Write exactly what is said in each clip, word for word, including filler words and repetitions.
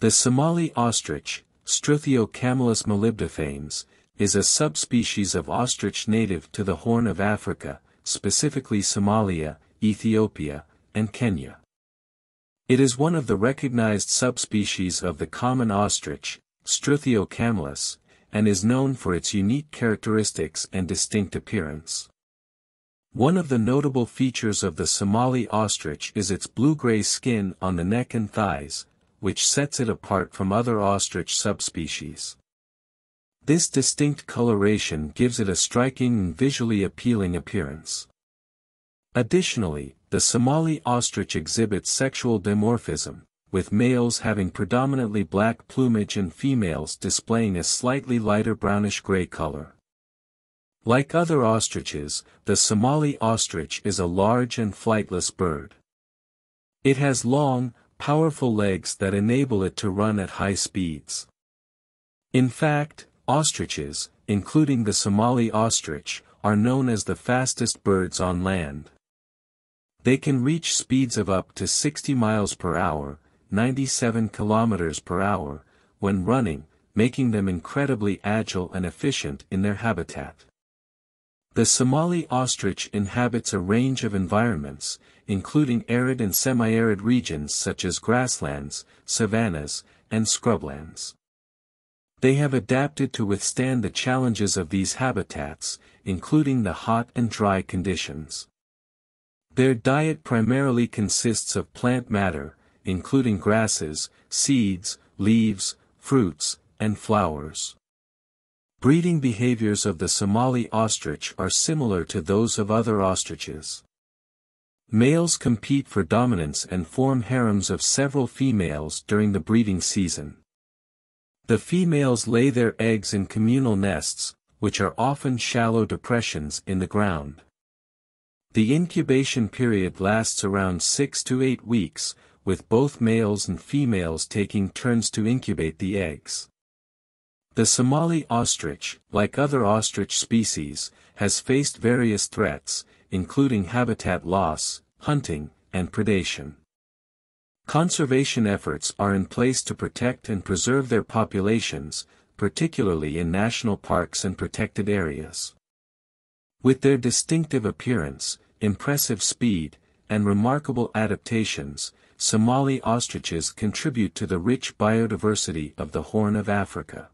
The Somali ostrich, Struthio camelus molybdophames, is a subspecies of ostrich native to the Horn of Africa, specifically Somalia, Ethiopia, and Kenya. It is one of the recognized subspecies of the common ostrich, Struthio camelus, and is known for its unique characteristics and distinct appearance. One of the notable features of the Somali ostrich is its blue-gray skin on the neck and thighs, which sets it apart from other ostrich subspecies. This distinct coloration gives it a striking and visually appealing appearance. Additionally, the Somali ostrich exhibits sexual dimorphism, with males having predominantly black plumage and females displaying a slightly lighter brownish-gray color. Like other ostriches, the Somali ostrich is a large and flightless bird. It has long, powerful legs that enable it to run at high speeds. In fact, ostriches, including the Somali ostrich, are known as the fastest birds on land. They can reach speeds of up to sixty miles per hour, ninety-seven kilometers per hour, when running, making them incredibly agile and efficient in their habitat. The Somali ostrich inhabits a range of environments, including arid and semi-arid regions such as grasslands, savannas, and scrublands. They have adapted to withstand the challenges of these habitats, including the hot and dry conditions. Their diet primarily consists of plant matter, including grasses, seeds, leaves, fruits, and flowers. Breeding behaviors of the Somali ostrich are similar to those of other ostriches. Males compete for dominance and form harems of several females during the breeding season. The females lay their eggs in communal nests, which are often shallow depressions in the ground. The incubation period lasts around six to eight weeks, with both males and females taking turns to incubate the eggs. The Somali ostrich, like other ostrich species, has faced various threats, including habitat loss, hunting, and predation. Conservation efforts are in place to protect and preserve their populations, particularly in national parks and protected areas. With their distinctive appearance, impressive speed, and remarkable adaptations, Somali ostriches contribute to the rich biodiversity of the Horn of Africa.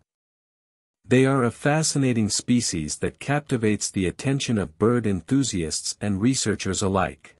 They are a fascinating species that captivates the attention of bird enthusiasts and researchers alike.